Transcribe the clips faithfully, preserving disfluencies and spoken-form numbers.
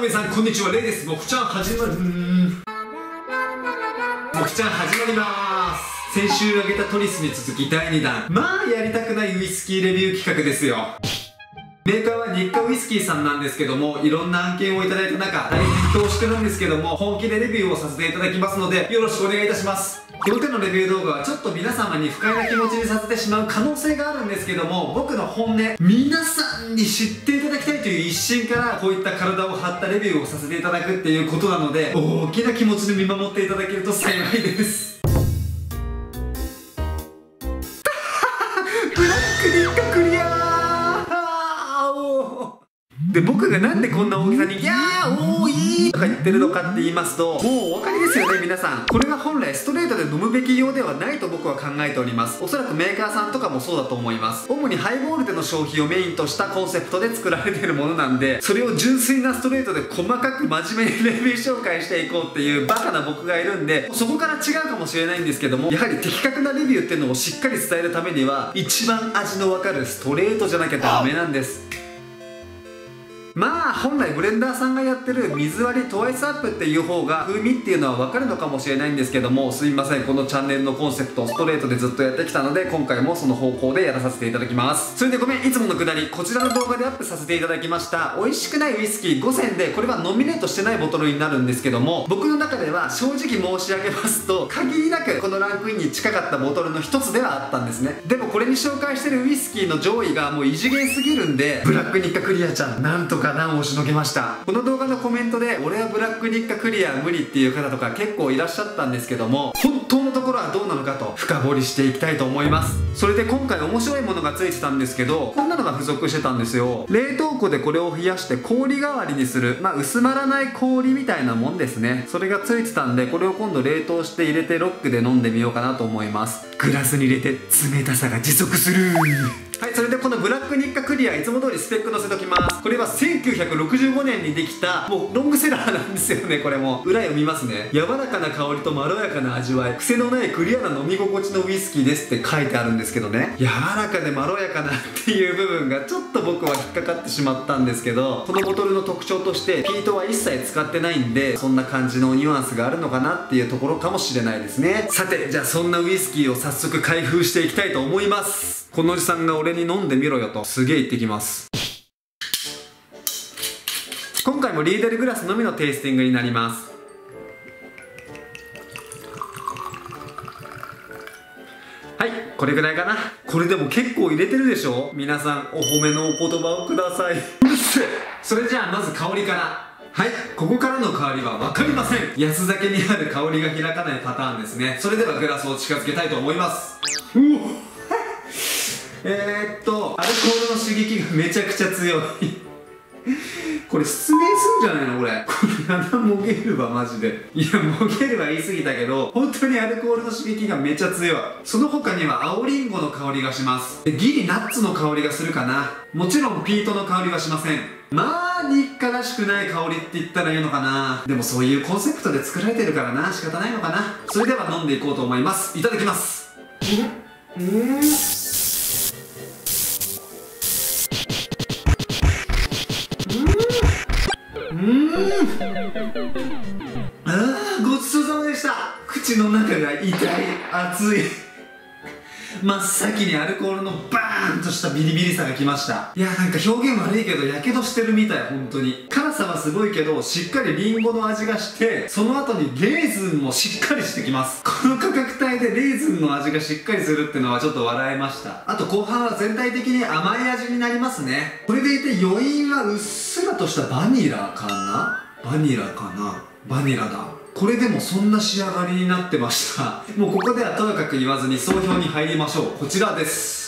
の皆さん、こんにちは、レイです。もふちゃん始まりもふちゃん始まりまーす。先週あげたトリスに続きだいにだん、まあやりたくないウイスキーレビュー企画ですよ。メーカーは日課ウイスキーさんなんですけども、いろんな案件をいただいた中、大変恐縮なんですけども、本気でレビューをさせていただきますので、よろしくお願いいたします。僕のレビュー動画はちょっと皆様に不快な気持ちにさせてしまう可能性があるんですけども、僕の本音、皆さんに知っていただきたいという一心からこういった体を張ったレビューをさせていただくっていうことなので、大きな気持ちで見守っていただけると幸いです。ブラックニッカクリアーで、僕がなんでこんな大げさに「いやー多い!」とか言ってるのかって言いますと、もうお分かりですよね皆さん。これが本来ストレートで飲むべき用ではないと僕は考えております。おそらくメーカーさんとかもそうだと思います。主にハイボールでの消費をメインとしたコンセプトで作られているものなんで、それを純粋なストレートで細かく真面目にレビュー紹介していこうっていうバカな僕がいるんで、そこから違うかもしれないんですけども、やはり的確なレビューっていうのをしっかり伝えるためには、一番味の分かるストレートじゃなきゃダメなんです。まあ本来ブレンダーさんがやってる水割りトワイスアップっていう方が風味っていうのは分かるのかもしれないんですけども、すみません、このチャンネルのコンセプトをストレートでずっとやってきたので、今回もその方向でやらさせていただきます。それでごめん、いつものくだり、こちらの動画でアップさせていただきました美味しくないウイスキーごせんで、これはノミネートしてないボトルになるんですけども、僕の中では正直申し上げますと、限りなくこのランクインに近かったボトルの一つではあったんですね。でもこれに紹介してるウイスキーの上位がもう異次元すぎるんで、ブラックニッカクリアちゃんなんとか難をしのげました。この動画のコメントで、俺はブラックニッカクリア無理っていう方とか結構いらっしゃったんですけども、本当のところはどうなのかと深掘りしていきたいと思います。それで今回面白いものがついてたんですけど、こんなのが付属してたんですよ。冷凍庫でこれを冷やして氷代わりにする、まあ薄まらない氷みたいなもんですね。それがついてたんで、これを今度冷凍して入れてロックで飲んでみようかなと思います。グラスに入れて冷たさが持続する。はい、それでこのブラックニッカクリア、いつも通りスペック載せときます。これはせんきゅうひゃくろくじゅうごねんにできた、もうロングセラーなんですよね。これも裏読みますね。柔らかな香りとまろやかな味わい、癖のないクリアな飲み心地のウイスキーですって書いてあるんですけどね、柔らかでまろやかなっていう部分がちょっと僕は引っかかってしまったんですけど、このボトルの特徴としてピートは一切使ってないんで、そんな感じのニュアンスがあるのかなっていうところかもしれないですね。さて、じゃあそんなウイスキーを早速開封していきたいと思います。このおじさんが俺に飲んでみろよとすげえ言ってきます。今回もリーデルグラスのみのテイスティングになります。はい、これぐらいかな。これでも結構入れてるでしょ皆さん、お褒めのお言葉をください。それじゃあまず香りから。はい、ここからの香りは分かりません。安酒にある香りが開かないパターンですね。それではグラスを近づけたいと思います。うおえーっとアルコールの刺激がめちゃくちゃ強い。これ失明するんじゃないのこれ。これやだ、もげるわマジで。いや、もげるは言い過ぎたけど、本当にアルコールの刺激がめちゃ強い。その他には青りんごの香りがします。でギリナッツの香りがするかな。もちろんピートの香りはしません。まあ日課らしくない香りって言ったらいいのかな。でもそういうコンセプトで作られてるからな、仕方ないのかな。それでは飲んでいこうと思います。いただきます。んうーんうーん、あー、ごちそうさまでした。口の中が痛い、熱い。真っ先にアルコールのバーンとしたビリビリさがきました。いやー、なんか表現悪いけどやけどしてるみたい。本当に辛さはすごいけど、しっかりリンゴの味がして、その後にレーズンもしっかりしてきます。この価格帯でレーズンの味がしっかりするってのはちょっと笑えました。あと後半は全体的に甘い味になりますね。これでいて余韻はうっすらとしたバニラかな、バニラかな、バニラだ。これでもそんな仕上がりになってました。もうここではとやかく言わずに総評に入りましょう。こちらです。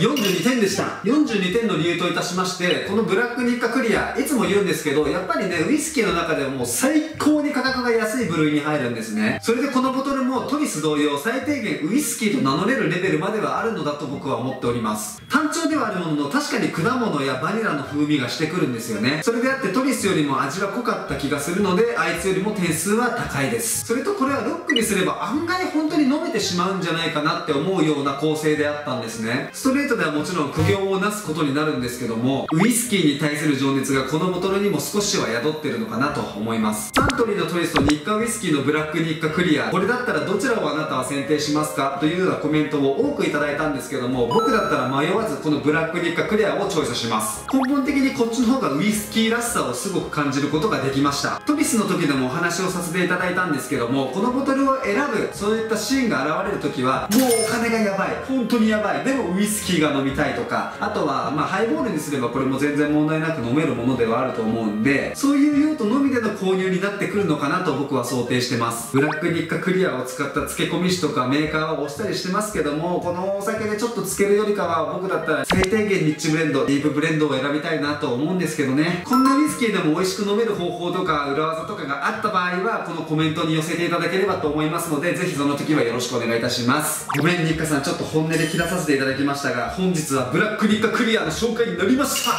よんじゅうにてんでした。よんじゅうにてんの理由といたしまして、このブラックニッカクリア、いつも言うんですけど、やっぱりね、ウイスキーの中でも最高に価格が安い部類に入るんですね。それでこのボトルもトリス同様、最低限ウイスキーと名乗れるレベルまではあるのだと僕は思っております。単調ではあるものの、確かに果物やバニラの風味がしてくるんですよね。それであって、トリスよりも味が濃かった気がするので、あいつよりも点数は高いです。それとこれはロックにすれば案外本当に飲めてってしまうんじゃないかなって思うような構成であったんですね。ストレートではもちろん苦行をなすことになるんですけども、ウイスキーに対する情熱がこのボトルにも少しは宿ってるのかなと思います。サントリーのチョイスと日課ウイスキーのブラック日課クリア、これだったらどちらをあなたは選定しますかというようなコメントを多くいただいたんですけども、僕だったら迷わずこのブラック日課クリアをチョイスします。根本的にこっちの方がウイスキーらしさをすごく感じることができました。トビスの時でもお話をさせていただいたんですけども、このボトルを選ぶそういったシーンが現れる時はもうお金がやばい、本当にやばい、でもウイスキーが飲みたいとか、あとはまあハイボールにすればこれも全然問題なく飲めるものではあると思うんで、そういう用途のみでの購入になってくるのかなと僕は想定してます。ブラック日課クリアを使った漬け込み酒とかメーカーは押したりしてますけども、このお酒でちょっと漬けるよりかは僕だったら最低限リッチブレンド、ディープブレンドを選びたいなと思うんですけどね。こんなウイスキーでも美味しく飲める方法とか裏技とかがあった場合はこのコメントに寄せていただければと思いますので、ぜひその時はよろしくお願いいたします。ごめん日課さん、ちょっと本音で切らさせていただきましたが、本日はブラック日課クリアの紹介になりました。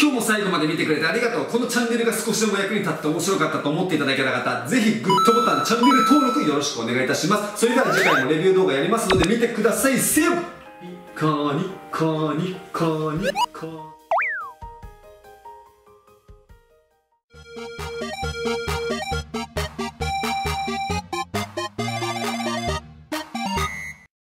今日も最後まで見てくれてありがとう。このチャンネルが少しでも役に立って面白かったと思っていただけた方、ぜひグッドボタン、チャンネル登録よろしくお願いいたします。それでは次回もレビュー動画やりますので見てください。せよ。ニッカニッカニッカニッカ。